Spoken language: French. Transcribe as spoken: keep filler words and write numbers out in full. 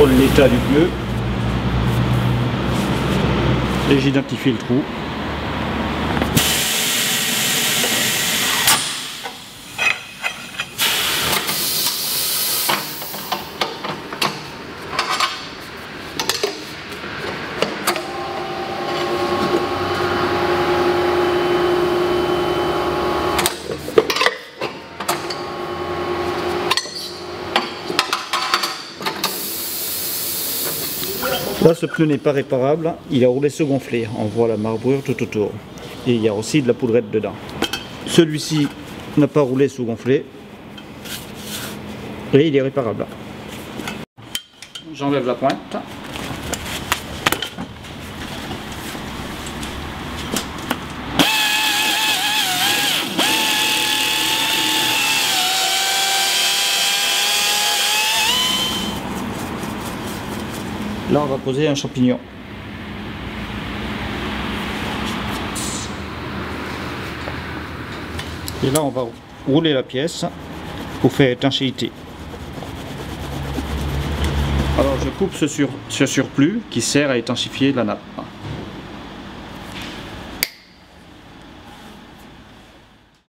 contrôle l'état du pneu et j'identifie le trou. Là, ce pneu n'est pas réparable, il a roulé se gonfler, on voit la marbrure tout autour. Et il y a aussi de la poudrette dedans. Celui-ci n'a pas roulé se gonfler et il est réparable. J'enlève la pointe. Là, on va poser un champignon. Et là, on va rouler la pièce pour faire étanchéité. Alors, je coupe ce, sur, ce surplus qui sert à étanchéifier la nappe.